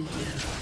you do. Love.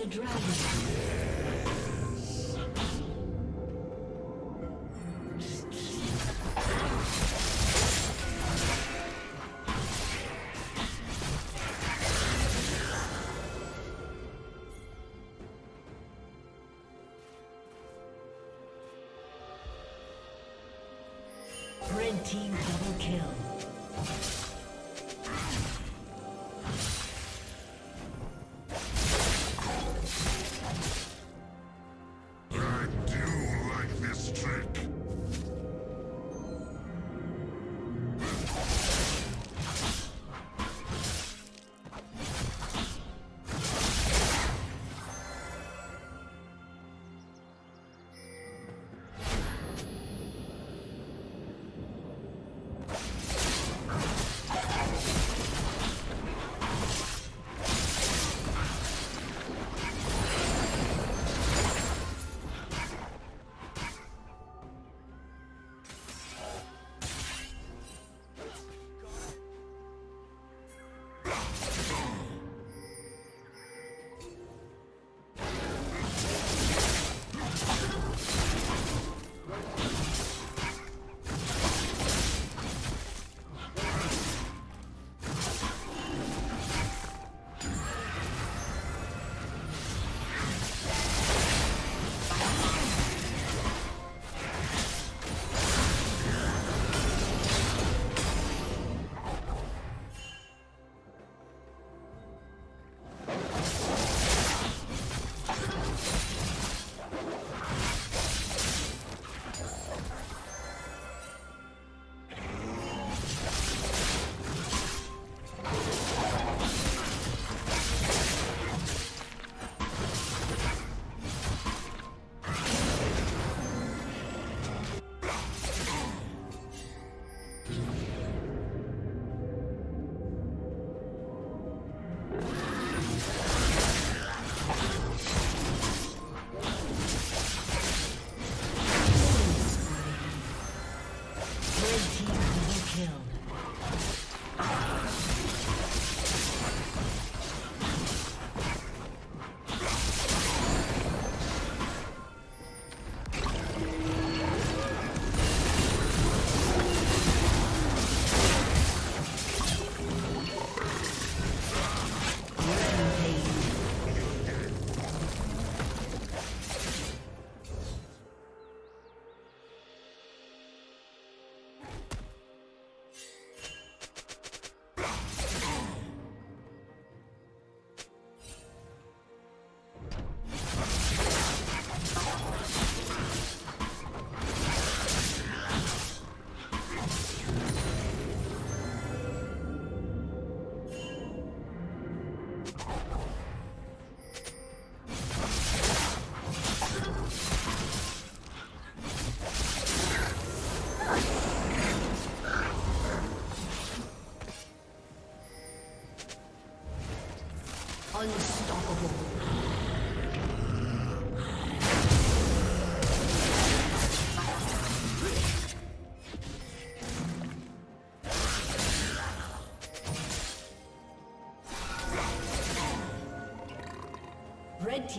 the dragon. Team double kill. Red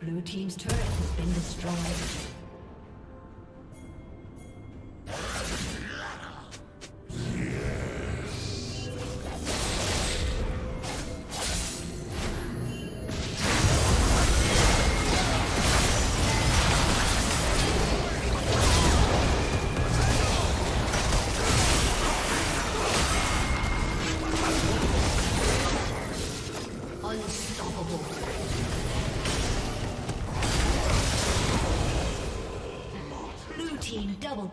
Blue Team's turret has been destroyed. Double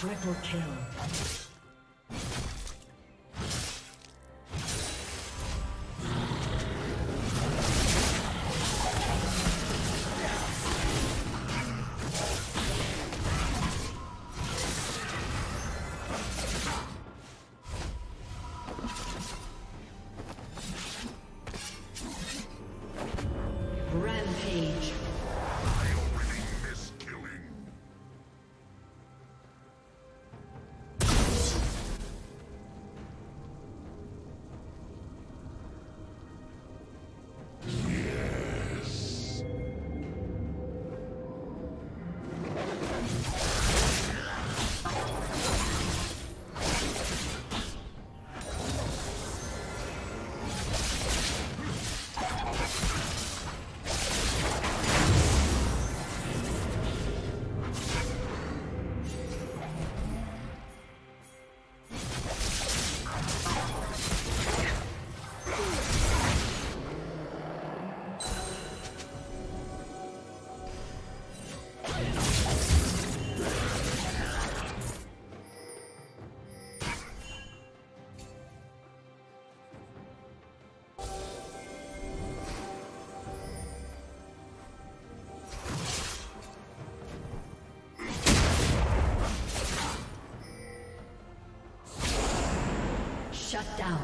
Triple kill. Shut down.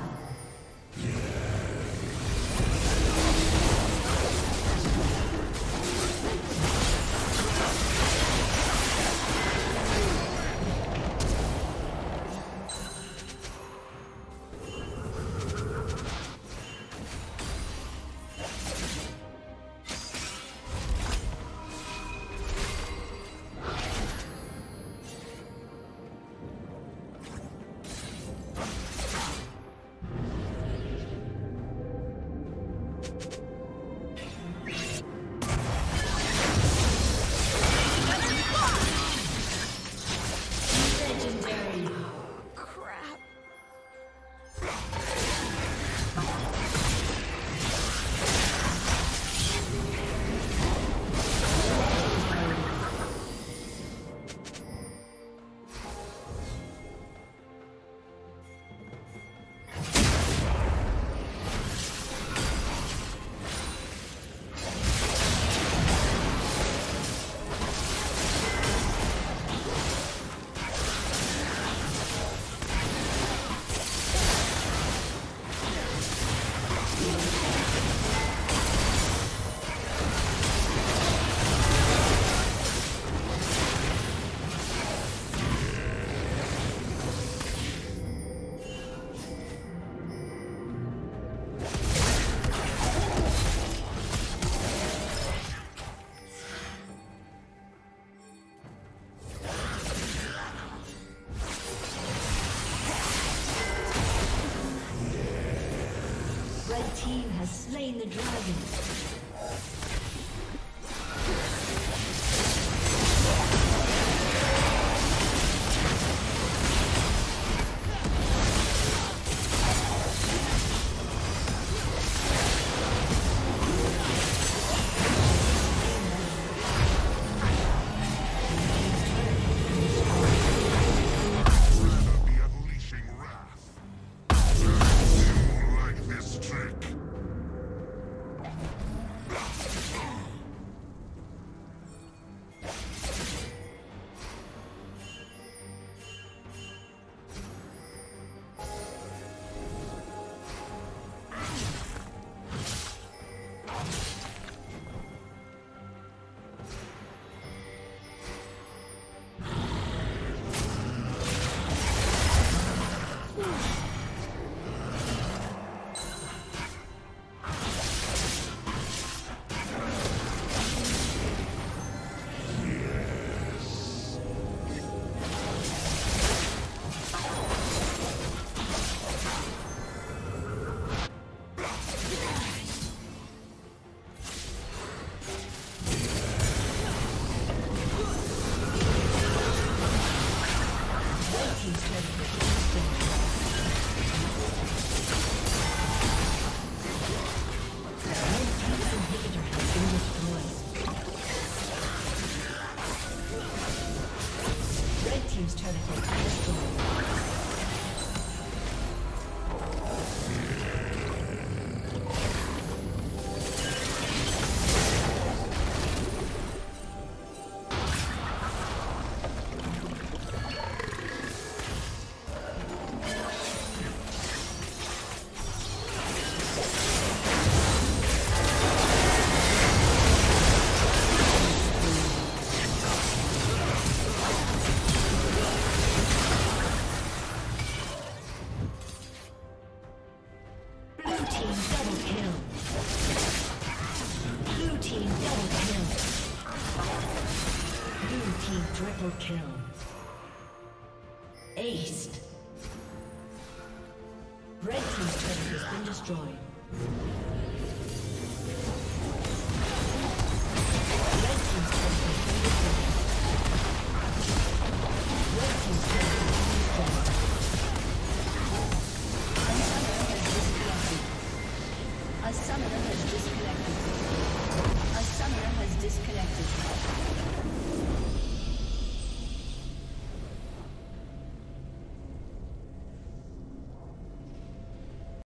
Slain the dragon. Triple kill. Aced. Red team's turret has been destroyed. Red team's turret has been destroyed. Red team's turret has been destroyed. A summoner has disconnected. A summoner has disconnected. A summoner has disconnected.